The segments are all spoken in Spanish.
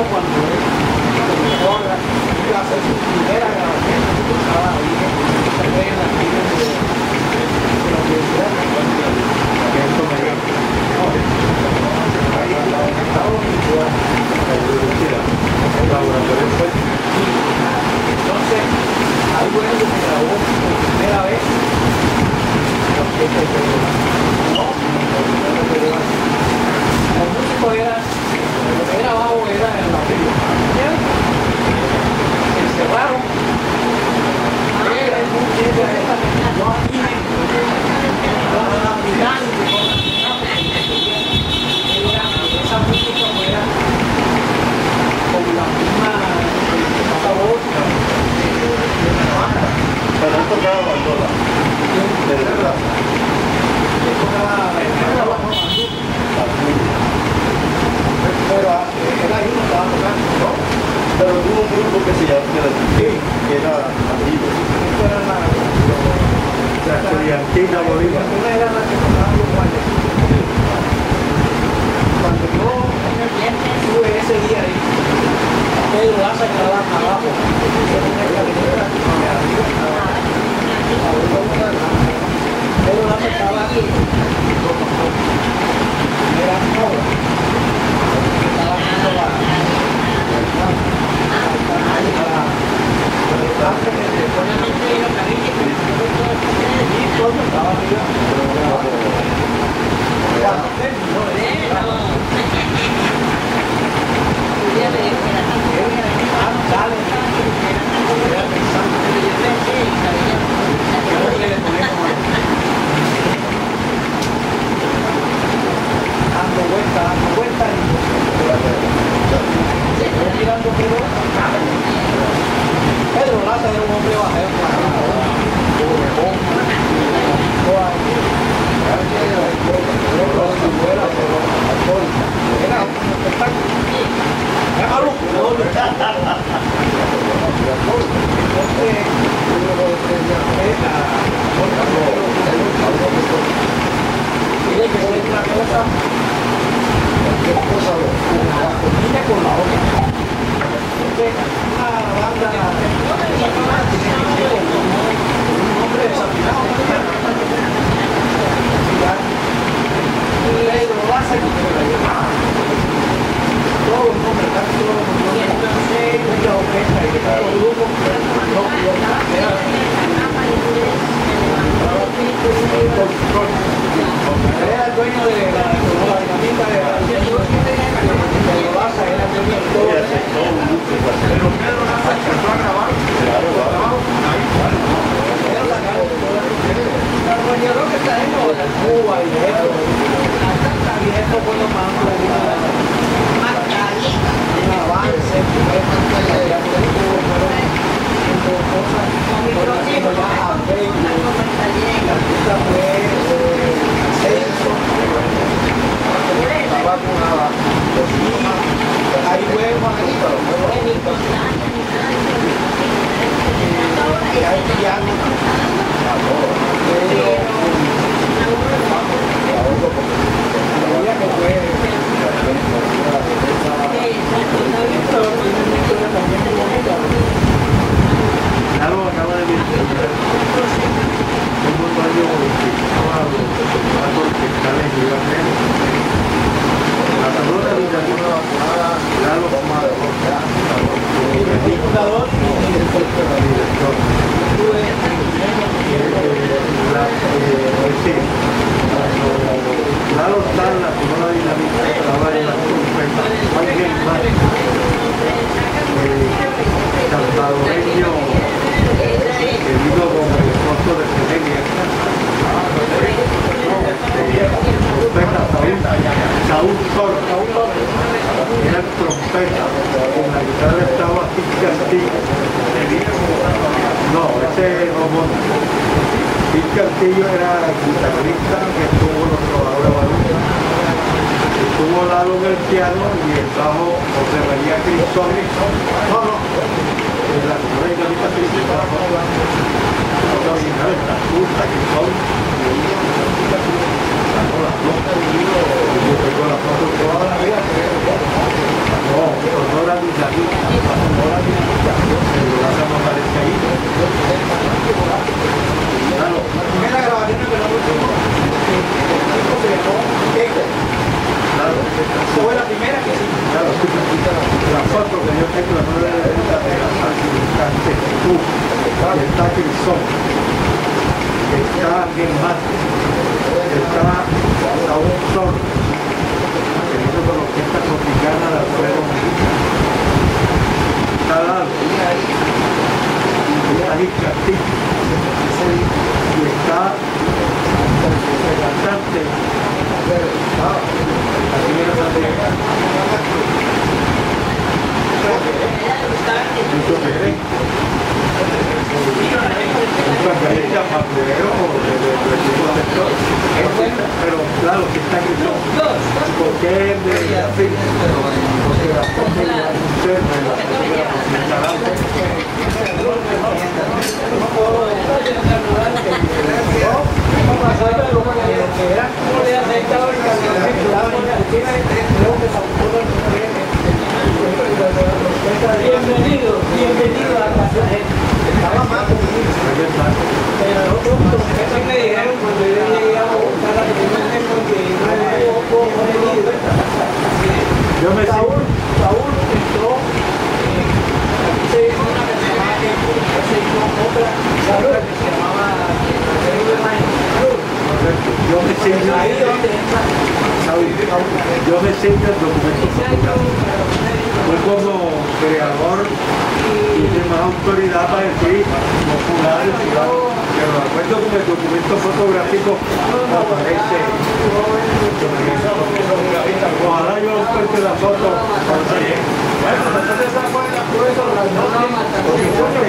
momento cuando él iba a hacer su primera grabación, que estaba ahí en las filas de la Universidad de entonces, algo es lo que grabó por primera vez los siete de la música. Lo que era abajo era en la película. Se encerraron. Era el muchacho de esta no tiene. La final, esa música era como la misma catabólica de la banda. Pero no tocaba bandola. De verdad. Le tocaba bandola. Pero el ahí no estaba tocando, ¿no? Pero hubo un grupo que se llamaba Estudiantil, que era antiguo. Esto era la... La Estudiantil de Bolívar. Una era la que tocaba los bailes. Cuando yo estuve ese día ahí, Pedro Laza estaba abajo. Pedro Laza estaba aquí. Era todo. está bien más, está Saúl Sol, que hizo con la orquesta tropicana de Alfredo Mujica, está Lalo, está Liz Castillo, y está el cantante, aquí viene también pero claro que está aquí porque es de la fila, porque la foto de la interna y la foto de la bienvenido a la casa gente. Estaba mal conmigo. Pero eso me dijeron cuando yo llegué a Bogotá, la primera vez porque no había venido. Saúl entró, aquí se hizo una persona que se hizo otra, que se llamaba Pedro Maestro. Yo me siento el documento publicado. Fue como creador y de más autoridad para decir popular el ciudad. Pero de acuerdo con el documento fotográfico no aparece. Ojalá yo os cuente la foto. Bueno, entonces esa fue la prueba de las Era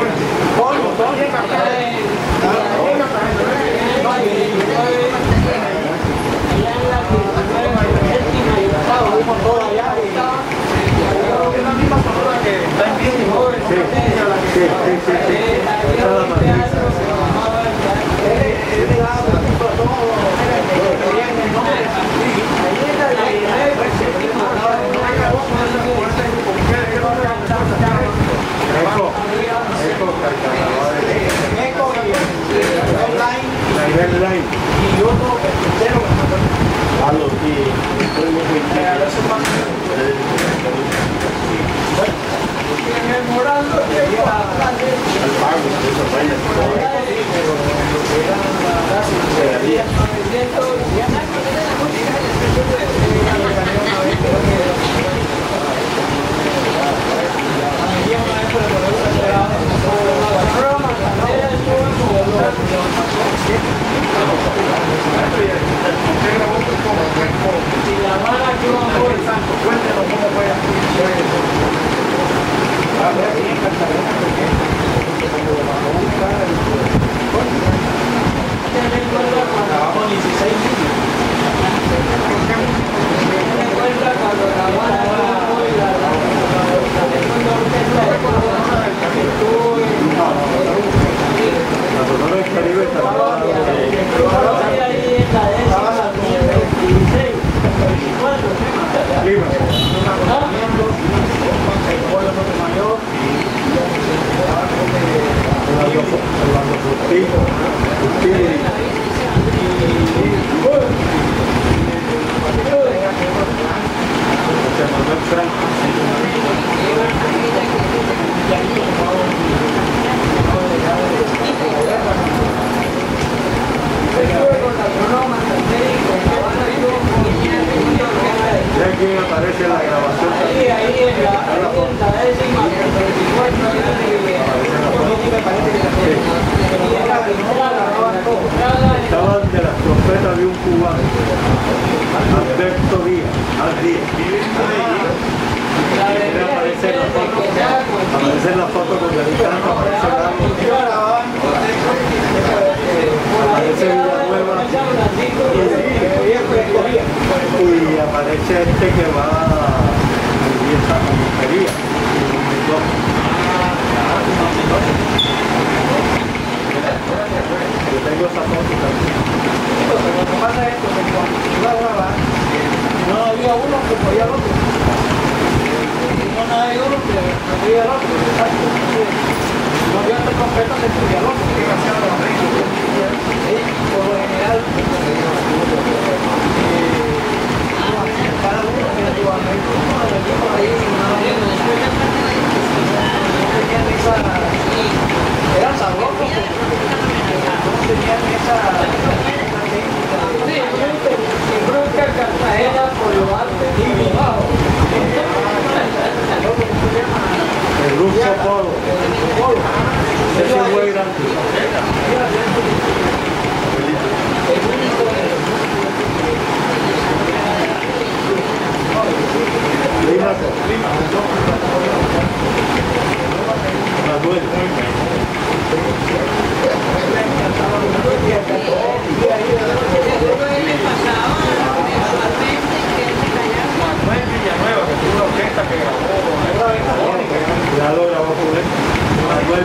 sabroso. mucho polvo. Es un güey grande.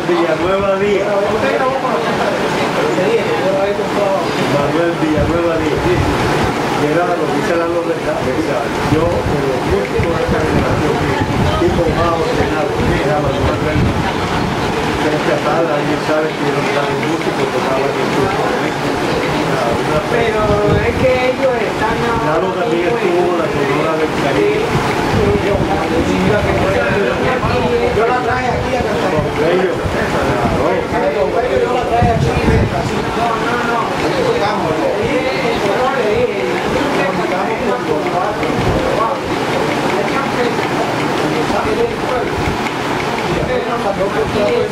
Villanueva Díaz. Manuel Villanueva Díaz. Llegaba a los Michelas López. Yo, con los músicos de esta generación, tipo más ordenado, que era Manuel Reina. Esta tarde alguien sabe que yo no era un músico, tocaba en el grupo de México. Pero es que ellos están... Claro, también estuvo la señora del Caribe. Yo la traje aquí a Castillo. Gracias.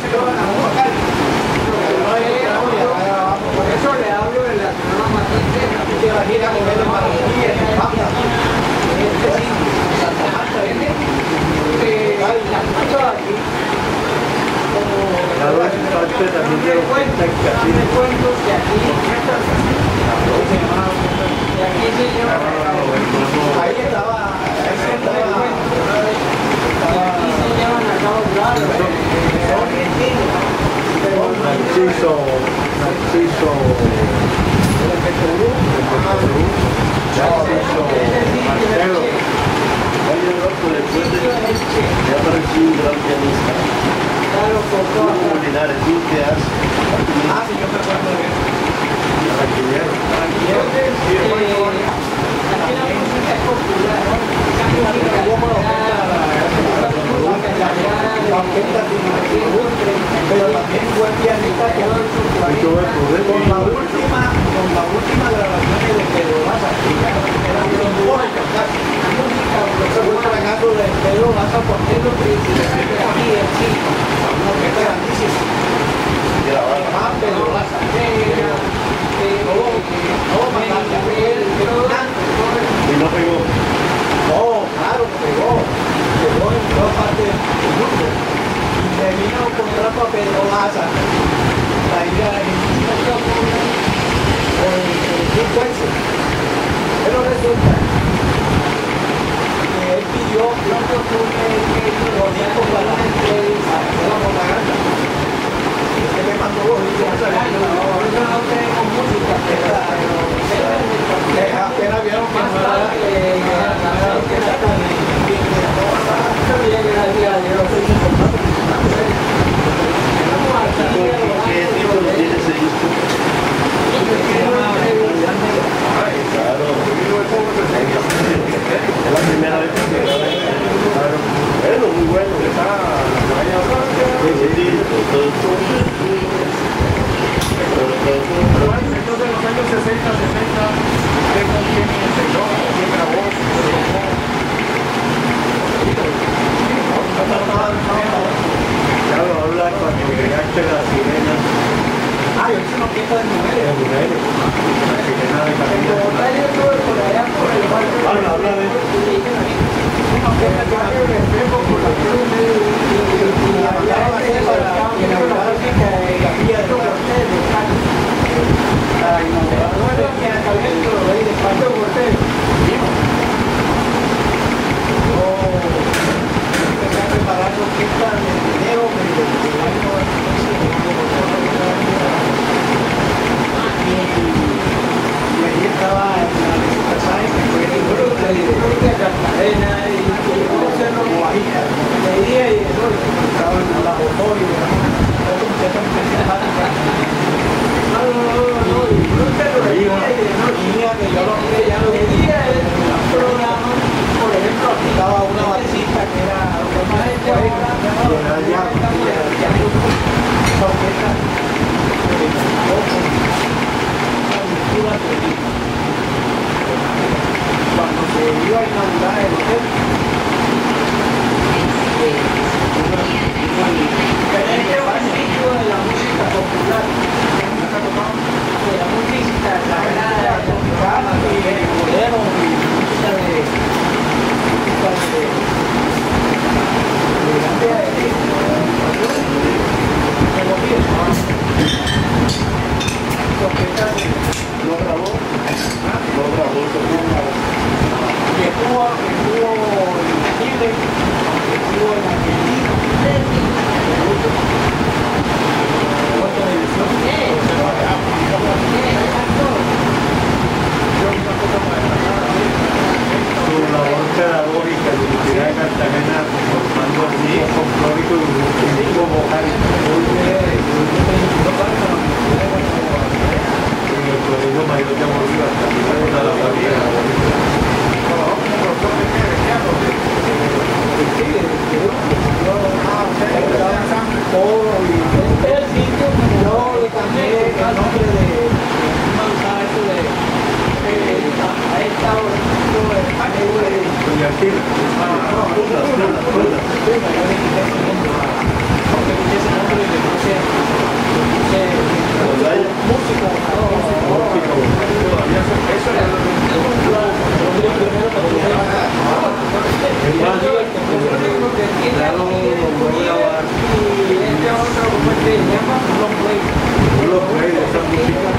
se llama los players, esa música,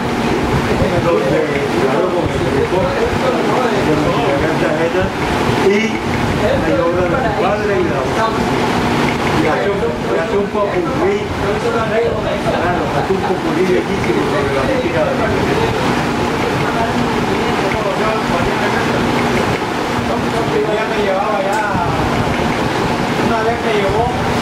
donde claro, con el deporte, con la música cartagena y la obra de su padre y la hace un popurrí, claro, hace un popurrí bellísimo sobre la música de la gente. Ya me llevaba ya, una vez me llevó